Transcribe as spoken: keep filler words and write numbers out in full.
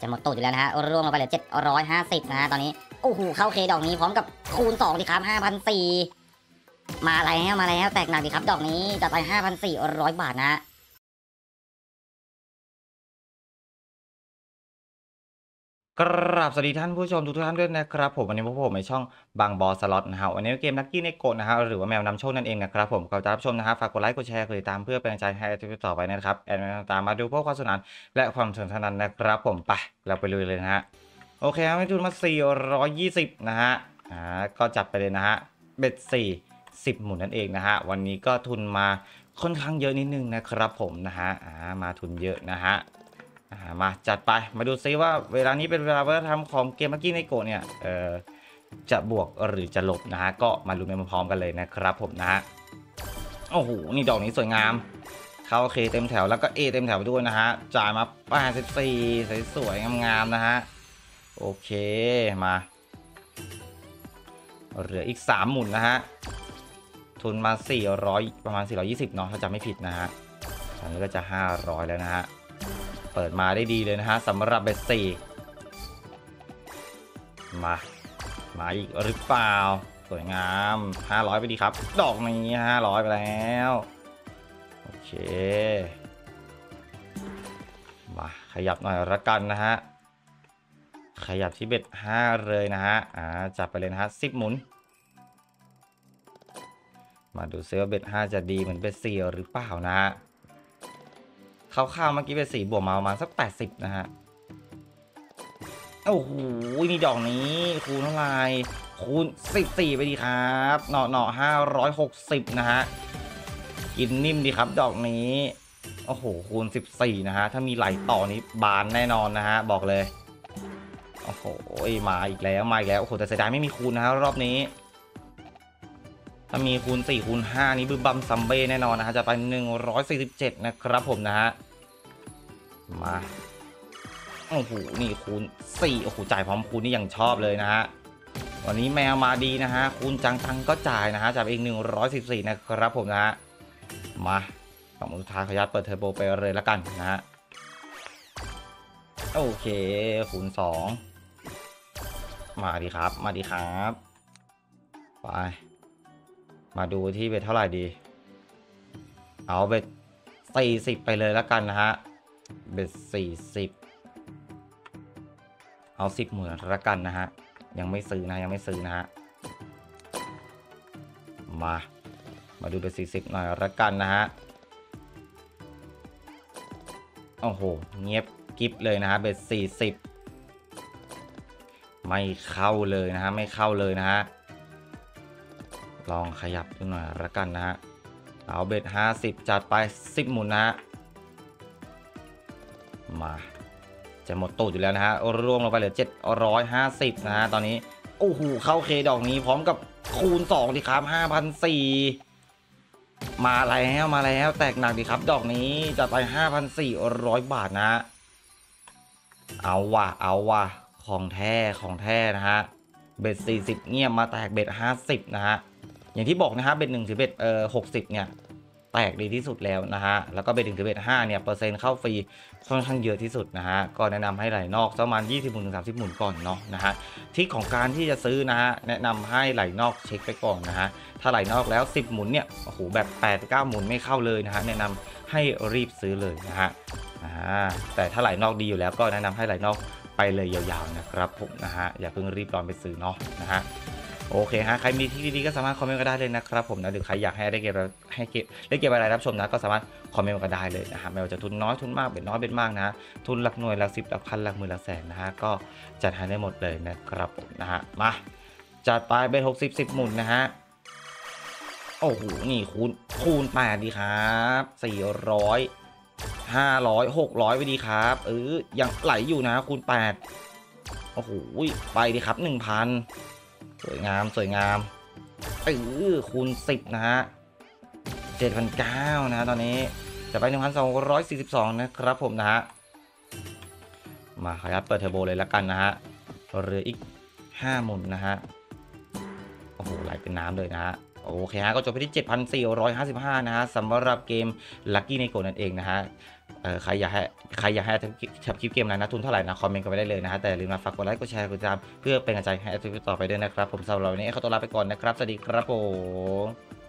จะหมดตูดอยู่แล้วนะฮะร่วงลงไปเหลือเจ็ดร้อยห้าสิบนะฮะตอนนี้โอ้โหเข้าเคดอกนี้พร้อมกับคูณสองดิครับ ห้าพันสี่ร้อย มาแล้วมาแล้วแตกหนักดิครับดอกนี้จัดไป ห้าพันสี่ร้อย บาทนะครับสวัสดีท่านผู้ชมทุกท่านด้วยนะครับผมวันนี้พวกผมในช่องบางบอสล็อตนะฮะวันนี้เกมลัคกี้เนโกะนะฮะหรือว่าแมวนำโชคนั่นเองนะครับผมขอรับชมนะฮะฝากกดไลค์กดแชร์กดติดตามเพื่อเป็นกำลังใจให้คลิปต่อไปนะครับแอดมินตามมาดูพวกความสนุกและความสนุกสนานนะครับผมไปเราไปเลยเลยนะฮะโอเคครับทุนมาสี่ร้อยยี่สิบนะฮะอ่าก็จัดไปเลยนะฮะเบ็ดสี่สิบหมุนนั่นเองนะฮะวันนี้ก็ทุนมาค่อนข้างเยอะนิดนึงนะครับผมนะฮะอ่ามาทุนเยอะนะฮะมาจัดไปมาดูซิว่าเวลานี้เป็นเวลาวัฒนธรรมของเกมลัคกี้เนโกะเนี่ยเอ่อจะบวกหรือจะลบนะฮะก็มาลุ้นไปพร้อมกันเลยนะครับผมนะฮะโอ้โหนี่ดอกนี้สวยงามเข้าเคเต็มแถวแล้วก็เอเต็มแถวไปด้วยนะฮะจ่ายมาแปดสิบสี่สวยๆงามๆนะฮะโอเคมาเหลืออีกสามหมุนนะฮะทุนมาสี่ร้อยประมาณสี่ร้อยยี่สิบเนาะถ้าจำไม่ผิดนะฮะตอนนี้ก็จะห้าร้อยแล้วนะฮะเปิดมาได้ดีเลยนะฮะสำหรับเบสสี่มามาอีกหรือเปล่าสวยงามห้าร้อยไปดีครับดอกนี้ห้าร้อยไปแล้วโอเคมาขยับหน่อยละกันนะฮะขยับที่เบ็ดห้าเลยนะฮะอ่าจับไปเลยนะฮะสิบหมุนมาดูซิว่าเบ็ดห้าจะดีเหมือนเบ็ดสี่หรือเปล่านะฮะเข้าๆเมื่อกี้เป็นสี่บวกมาประมาณสักแปดสิบนะฮะโอ้โหมีดอกนี้คูณเท่าไหร่คูณสิบสี่ไปดีครับหน่อหน่อห้าร้อยหกสิบนะฮะกินนิ่มดีครับดอกนี้โอ้โหคูณสิบสี่นะฮะถ้ามีไหลต่อนี้บานแน่นอนนะฮะบอกเลยโอ้โหมาอีกแล้วมาอีกแล้วโอ้โหแต่เสียดายไม่มีคูณนะฮะรอบนี้ถ้ามีคูณสี่คูณห้านี้บึ้มบัมซัมเบ้แน่นอนนะฮะจะไปหนึ่งร้อยสี่สิบเจ็ดนะครับผมนะฮะมาโอ้โหนี่คูณสี่โอ้โหจ่ายพร้อมคูณนี่ยังชอบเลยนะฮะวันนี้แมวมาดีนะฮะคูณจังตังก็จ่ายนะฮะจ่ายไปอีกหนึ่งร้อยสิบสี่นะครับผมนะฮะมาสองมือท้ายขยับเปิดเทอร์โบไปเลยละกันนะฮะโอเคคูณสองมาดีครับมาดีครับไปมาดูที่เบ็ดเท่าไหร่ดีเอาเบ็ดสี่สิบไปเลยแล้วกันนะฮะเบ็ดสี่สิบเอาสิบหมื่นละกันนะฮะยังไม่ซื้อนะยังไม่ซื้อนะฮะมามาดูเบ็ดสี่สิบหน่อยละกันนะฮะโอ้โหเงียบกิ๊บเลยนะฮะเบ็ดสี่สิบไม่เข้าเลยนะฮะไม่เข้าเลยนะฮะลองขยับดูหน่อยละกันนะฮะเอาเบ็ดห้าสิบจัดไปสิบหมุนนะฮะมาจะหมดตูดอยู่แล้วนะฮะร่วงลงไปเหลือเจ็ดร้อยห้าสิบนะฮะตอนนี้โอ้โหเข้าเคดอกนี้พร้อมกับคูณสองดิครับ ห้าพันสี่ร้อย มาแล้วมาแล้วแตกหนักดิครับดอกนี้จัดไป ห้าพันสี่ร้อย บาทนะฮะเอาว่ะเอาว่ะของแท้ของแท้นะฮะเบ็ดสี่สิบเงียบมาแตกเบ็ดห้าสิบนะฮะอย่างที่บอกนะฮะเบ็ดหนึ่งถึงเบ็ดเอ่อหกสิบเนี่ยแตกดีที่สุดแล้วนะฮะแล้วก็เบ็ดหนึ่งถึงเบ็ดห้าเนี่ยเปอร์เซ็นต์เข้าฟรีค่อนข้างเยอะที่สุดนะฮะก็แนะนำให้ไหลนอกประมาณยี่สิบหมุนถึงสามสิบหมุนก่อนเนาะนะฮะที่ของการที่จะซื้อนะฮะแนะนำให้ไหลนอกเช็คไปก่อนนะฮะถ้าไหลนอกแล้วสิบหมุนเนี่ยโอ้โหแบบแปดเก้าหมุนไม่เข้าเลยนะฮะแนะนำให้รีบซื้อเลยนะฮะอ่าแต่ถ้าไหลนอกดีอยู่แล้วก็แนะนำให้ไหลนอกไปเลยยาวๆนะครับผมนะฮะอย่าเพิ่งรีบร้อนไปซื้อเนาะนะฮะโอเคฮะใครมีที่ดีๆก็สามารถคอมเมนต์ก็ได้เลยนะครับผมนะหรือใครอยากให้ได้เก็บให้เก็บได้เก็บอะไรรับชมนะก็สามารถคอมเมนต์ก็ได้เลยนะฮะไม่ว่าจะทุนน้อยทุนมากเป็นน้อยเป็นมากนะทุนหลักหน่วยหลักสิบหลักพันหลักหมื่นหลักแสนนะฮะก็จัดให้ได้หมดเลยนะครับผมนะฮะมาจัดไปเป็นหกสิบสิบหมุนนะฮะโอ้โหนี่คูณคูณแปดดีครับสี่ร้อยห้าร้อยหกร้อยไปดีครับเออยังไหลอยู่นะคูณแปดโอ้โหไปดีครับหนึ่งพันสวยงามสวยงามเออคูณสิบนะฮะ เจ็ดพันเก้าร้อย นะตอนนี้จะไป หนึ่งพันสองร้อยสี่สิบสอง นะครับผมนะฮะมาขยับเปิดเทอร์โบเลยละกันนะฮะเหลืออีกห้าหมุนนะฮะโอ้โหไหลเป็นน้ำเลยนะฮะโอ โอเคฮะก็จบไปที่ เจ็ดพันสี่ร้อยห้าสิบห้า นะฮะสำหรับเกม Lucky Neko นั่นเองนะฮะใครอยากให้ใครอยากให้ทับคลิปเกมอะไรนะทุนเท่าไหร่นะคอมเมนต์กันไปได้เลยนะฮะแต่ลืมนะฝากกดไลค์กดแชร์กดติดตามเพื่อเป็นกำลังใจให้แอดมินต่อไปด้วยนะครับผมสำหรับวันนี้ขอตัวลาไปก่อนนะครับสวัสดีครับผม